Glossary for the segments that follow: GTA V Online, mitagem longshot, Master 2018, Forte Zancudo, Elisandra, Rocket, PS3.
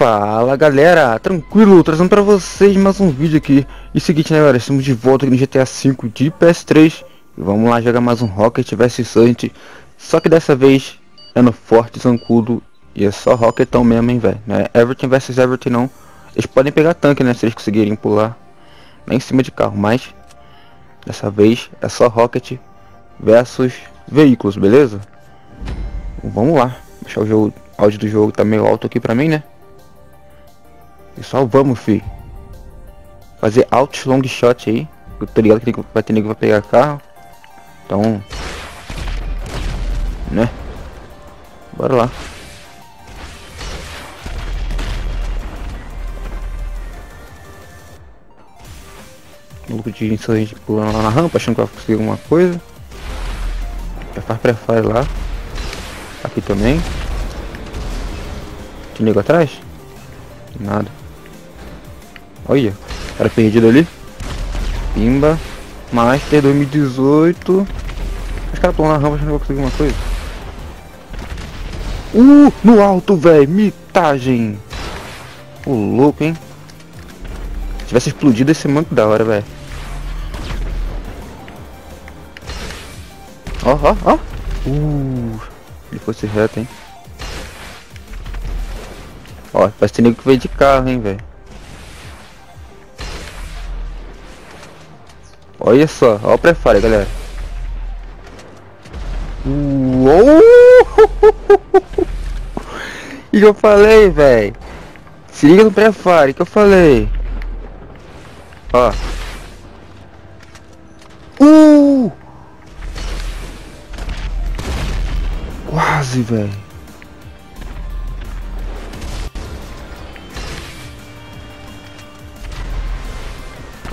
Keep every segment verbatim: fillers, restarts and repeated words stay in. Fala galera, tranquilo, trazendo pra vocês mais um vídeo aqui. E seguinte, né galera, estamos de volta aqui no G T A cinco de P S três. E vamos lá jogar mais um Rocket versus Sante. Só que dessa vez é no Forte Zancudo. E é só Rocketão mesmo, hein velho. Não é Everton versus Everton não. Eles podem pegar tanque, né, se eles conseguirem pular lá em cima de carro, mas dessa vez é só Rocket versus veículos, beleza? Então, vamos lá. Deixar o jogo, o áudio do jogo tá meio alto aqui pra mim, né? Pessoal, vamos, fi. Fazer altos long shot aí. Eu tô ligado que vai ter nego pra pegar carro. Então, né? Bora lá. Maluco de insurgente pulando lá na rampa, achando que vai conseguir alguma coisa. Já faz pré-fire lá. Aqui também. Tem nego atrás? Nada. Olha, cara perdido ali. Pimba. Master dois mil e dezoito. Os caras estão na rampa, acho que não vou conseguir alguma coisa. Uh, no alto, velho. Mitagem. Ô, louco, hein. Se tivesse explodido esse manco da hora, velho. Ó, ó, ó. Uh, ele fosse reto, hein. Ó, parece que tem nego que veio de carro, hein, velho. Olha só, ó o pré-fire, galera. Uou! E que eu falei, velho. Se liga no pré-fire, que eu falei. Ó. Uh! Quase, velho.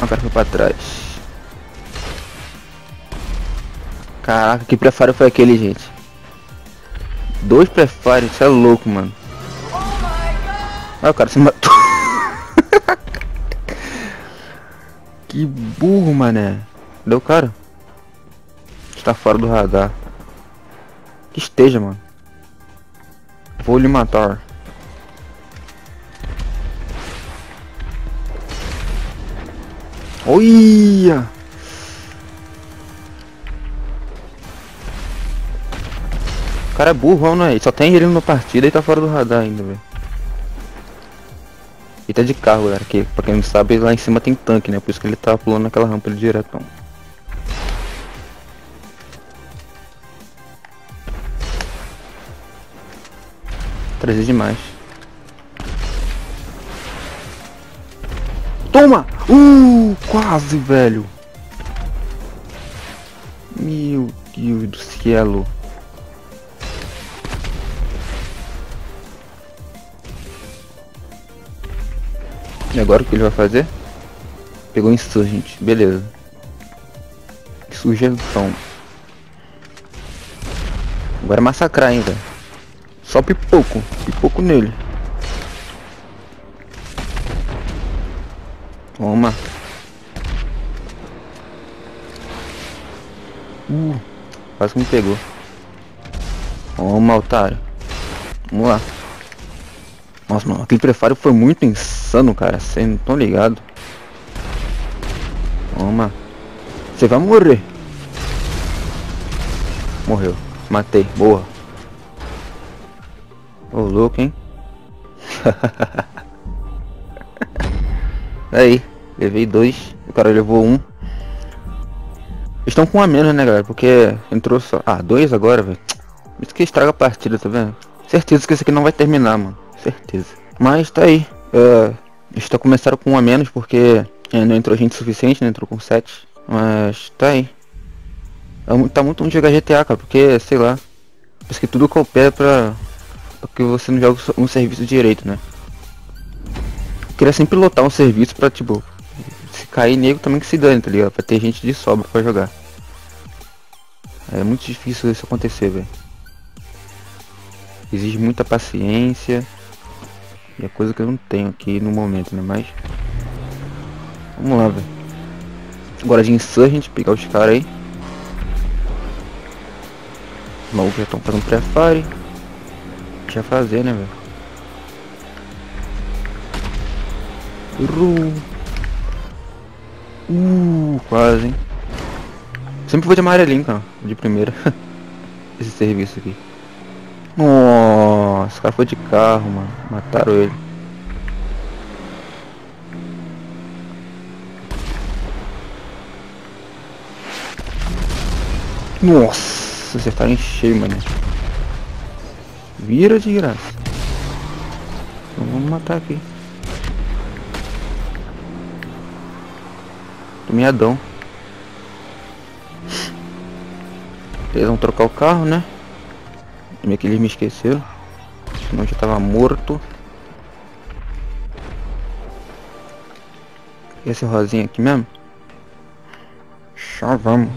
O cara foi pra trás. Caraca, que pré-fire foi aquele, gente? Dois pré-fire, isso é louco, mano. Ah, o cara se matou. Que burro, mané. Cadê o cara? Está fora do radar. Que esteja, mano. Vou lhe matar. Olha! O cara é burrão, né? Só tem ele na partida e tá fora do radar ainda, velho. Ele tá de carro, galera, que pra quem não sabe, lá em cima tem tanque, né? Por isso que ele tá pulando naquela rampa ali diretão. Trazer demais. Toma! Uh! Quase, velho! Meu Deus do céu! E agora o que ele vai fazer? Pegou insurgente, beleza. Insurgentão. Agora é massacrar ainda. Só pipoco, pipoco nele. Toma. Uh, quase que me pegou. Toma, otário. Vamos lá. Nossa, mano, aquele prefário foi muito insano, cara. Vocês não estão ligados. Toma. Você vai morrer. Morreu. Matei. Boa. Ô, louco, hein? Aí. Levei dois. O cara levou um. Estão com um a menos, né, galera? Porque entrou só... Ah, dois agora, velho. Isso que estraga a partida, tá vendo? Certeza que isso aqui não vai terminar, mano. Certeza. Mas tá aí. Uh, está começaram com um a menos porque uh, não entrou gente suficiente, né? Entrou com sete. Mas tá aí. É, tá muito bom jogar G T A, cara, porque sei lá. Parece que tudo coopera pra, pra que você não joga um serviço direito, né? Eu queria sempre lotar um serviço pra tipo. Se cair nego também que se dane, tá ligado? Pra ter gente de sobra pra jogar. É muito difícil isso acontecer, velho. Exige muita paciência. E é coisa que eu não tenho aqui no momento, né? Mas vamos lá, velho. Agora de insurgente, pegar os caras aí. Os malucos já estão fazendo pré-fire. Deixa fazer, né, velho? Errou. Uh, quase, hein. Sempre vou de amarelinho, cara. De primeira. Esse serviço aqui. Nossa, o cara foi de carro, mano. Mataram ele. Nossa, acertaram em cheio, mano. Vira de graça. Então vamos matar aqui. Tô meadão. Eles vão trocar o carro, né? Meio que eles me esqueceram. Senão eu já tava morto. Esse rosinha aqui mesmo. Já vamos.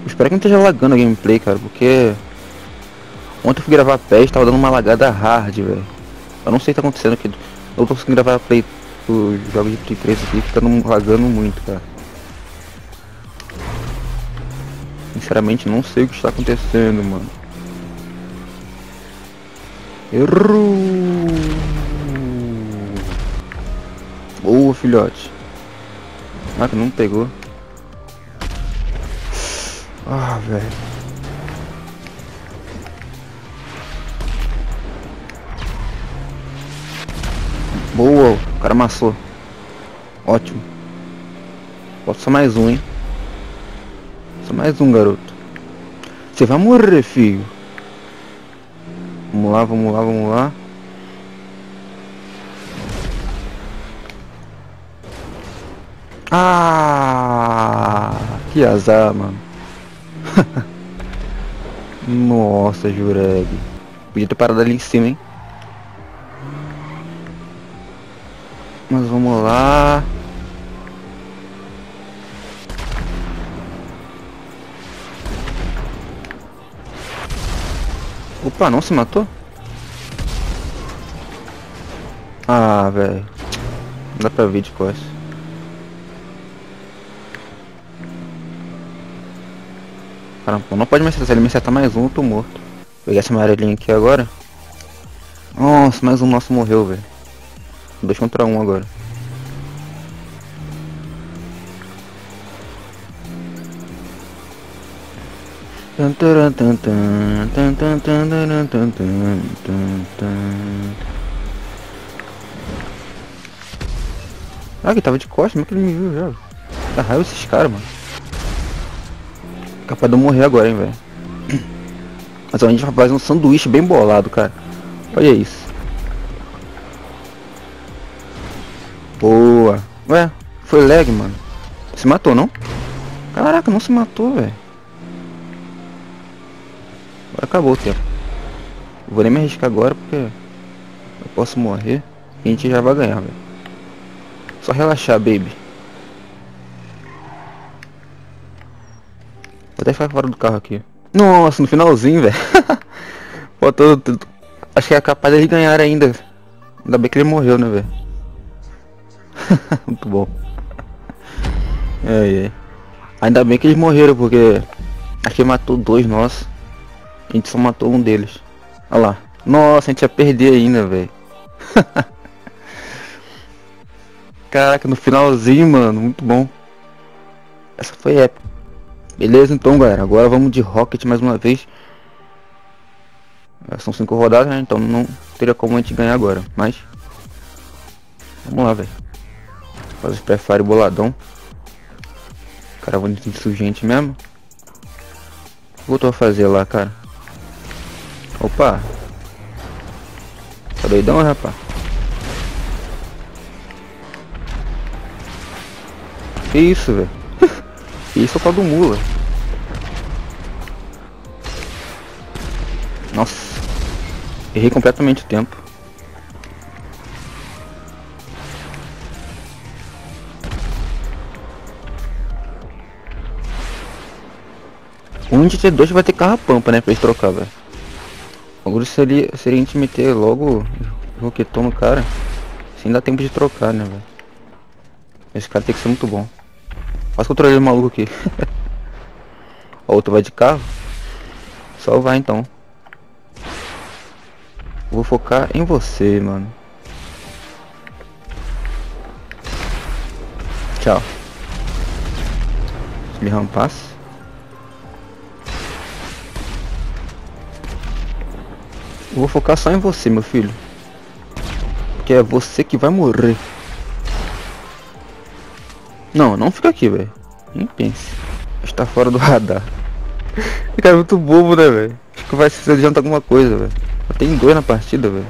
Eu espero que não esteja lagando a gameplay, cara. Porque ontem eu fui gravar a P E S, tava dando uma lagada hard, velho. Eu não sei o que tá acontecendo aqui. Eu tô conseguindo gravar a Play. Os jogos de Play três aqui ficando lagando muito, cara. Sinceramente não sei o que está acontecendo, mano. Errou! Boa, filhote. Ah, que não pegou. Ah, velho. Boa, o cara amassou. Ótimo. Bota só mais um, hein. Só mais um, garoto. Você vai morrer, filho. Vamos lá, vamos lá, vamos lá. Ah, que azar, mano. Nossa, Jureg. Podia ter parado ali em cima, hein. Mas vamos lá. Opa, não se matou? Ah, velho. Não dá pra ver de costas. Caramba, não pode mais acertar. Se ele me acertar mais um, eu tô morto. Pegar esse amarelinho aqui agora. Nossa, mais um nosso morreu, velho. Dois contra um agora. Ah, que tava de costas, mas que ele me viu já. Tá raiva esses caras, mano. Capaz de eu morrer agora, hein, velho. Mas ó, a gente vai fazer um sanduíche bem bolado, cara. Olha isso. Boa. Ué, foi lag, mano. Se matou, não? Caraca, não se matou, velho. Agora acabou o tempo. Vou nem me arriscar agora porque eu posso morrer e a gente já vai ganhar, velho. Só relaxar, baby. Vou até ficar fora do carro aqui. Nossa, no finalzinho, velho. Acho que é capaz de ganhar ainda. Ainda bem que ele morreu, né, velho. Muito bom. É, é. Ainda bem que eles morreram, porque aqui matou dois nossos. A gente só matou um deles. Olha lá. Nossa, a gente ia perder ainda, velho. Caraca, no finalzinho, mano. Muito bom. Essa foi épica. Beleza, então, galera. Agora vamos de Rocket mais uma vez. São cinco rodadas, né? Então não teria como a gente ganhar agora. Mas vamos lá, velho. Faz os prefire boladão. Cara, vou insurgente mesmo. Voltou a fazer lá, cara. Opa. Tá doidão, rapaz? Que isso, velho? Isso é o pau do mula. Nossa. Errei completamente o tempo. Um G T dois vai ter carro pampa, né, pra eles trocar, velho. Agora seria, seria a gente meter logo o roquetão no cara. Sem dar tempo de trocar, né, velho. Esse cara tem que ser muito bom. Quase controlei o maluco aqui. Outro vai de carro. Só vai, então. Eu vou focar em você, mano. Tchau. Ele rampasse. Eu vou focar só em você, meu filho. Porque é você que vai morrer. Não, não fica aqui, velho. Nem pense. Está fora do radar. O cara é muito bobo, né, velho? Acho que vai se adiantar alguma coisa, velho. Só tem dois na partida, velho.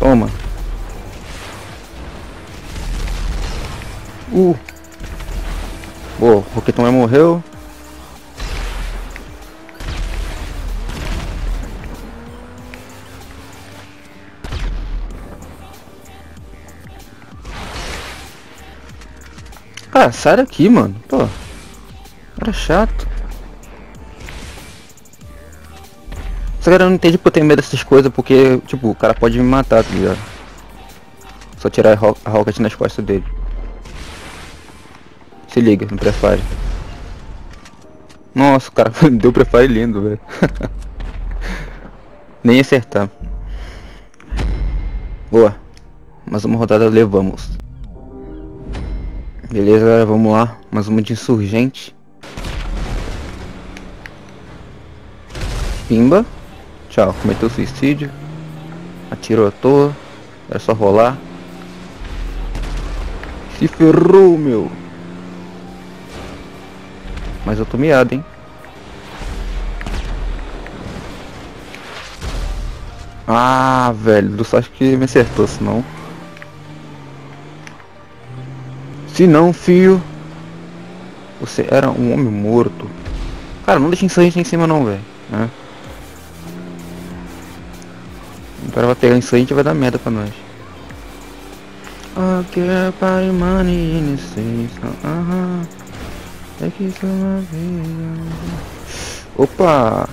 Toma. Uh. Boa, o Rocket também morreu. Ah, sai daqui, mano. Pô, era chato. Essa galera não entende porque eu tenho medo dessas coisas, porque, tipo, o cara pode me matar, tá ligado? Só tirar a Rocket nas costas dele. Se liga, no prefire. Nossa, o cara deu prefire lindo, velho. Nem acertar. Boa. Mais uma rodada levamos. Beleza, galera, vamos lá. Mais uma de insurgente. Pimba. Tchau, cometeu suicídio. Atirou à toa. Era só rolar. Se ferrou, meu. Mas eu tô miado, hein? Ah, velho, do sorte que me acertou, senão... Se não, fio... Você era um homem morto. Cara, não deixa insurgente em cima não, velho. É. O cara vai pegar insurgente e vai dar merda pra nós. Ok, pai, money, inocência. Aham. É que isso é uma vida. Opa!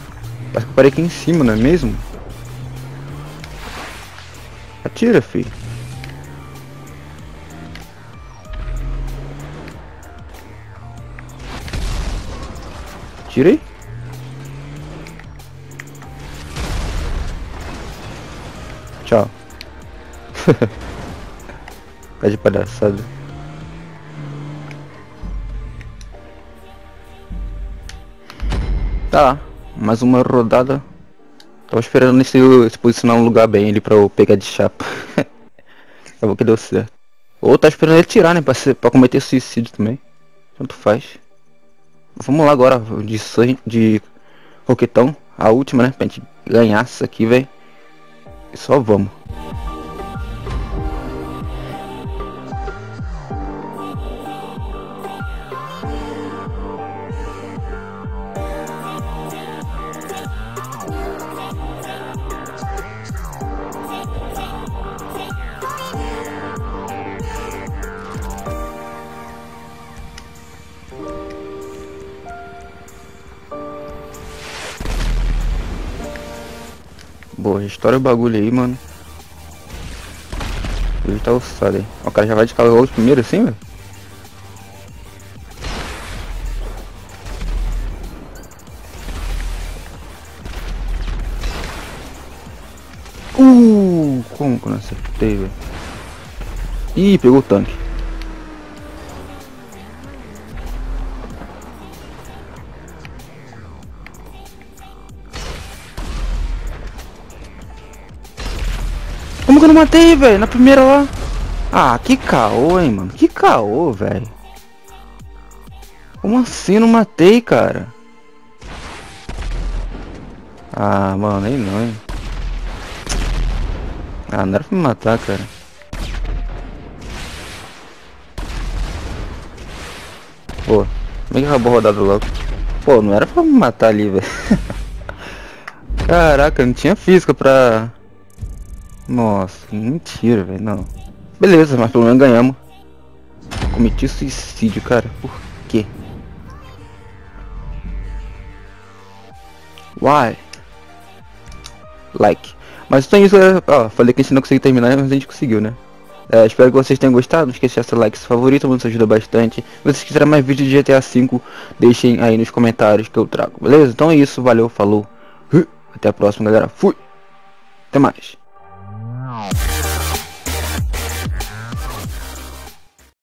Acho que eu parei aqui em cima, não é mesmo? Atira, filho. Atira aí. Tchau. Tá de palhaçada. Tá, mais uma rodada. Tava esperando esse, se posicionar um lugar bem ali pra eu pegar de chapa. Acabou que deu certo. Ou tá esperando ele tirar, né, pra, ser, pra cometer suicídio também. Tanto faz. Vamos lá agora, de, de roquetão. A última, né, pra gente ganhar isso aqui, velho. E só vamos. Boa, estoura o bagulho aí, mano. Ele tá ossado aí. O cara já vai de calor primeiro assim, velho? Uh, como que eu não acertei, velho? Ih, pegou o tanque. Como que eu não matei, velho? Na primeira lá. Ah, que caô, hein, mano. Que caô, velho. Como assim não matei, cara? Ah, mano, aí não, hein. Ah, não era pra me matar, cara. Pô, meio que acabou a rodada logo. Pô, não era pra me matar ali, velho. Caraca, não tinha física pra... Nossa, mentira, velho, não. Beleza, mas pelo menos ganhamos. Cometi suicídio, cara, por quê? Why? Like. Mas tem isso, ó, falei que a gente não conseguiu terminar, mas a gente conseguiu, né? É, espero que vocês tenham gostado, não esqueça de deixar seu like, seu favorito, nos ajuda bastante. Se vocês quiserem mais vídeos de G T A cinco, deixem aí nos comentários que eu trago, beleza? Então é isso, valeu, falou, até a próxima galera, fui, até mais.